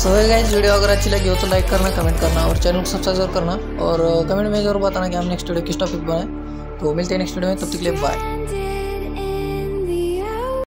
सो guys, video अगर अच्छी लगी हो तो लाइक करना, कमेंट करना और चैनल को सब्सक्राइब करना और कमेंट में जरूर बताना कि हम नेक्स्ट वीडियो किस टॉपिक पर बनाएं। तो मिलते हैं नेक्स्ट वीडियो में, तब तक के लिए बाय।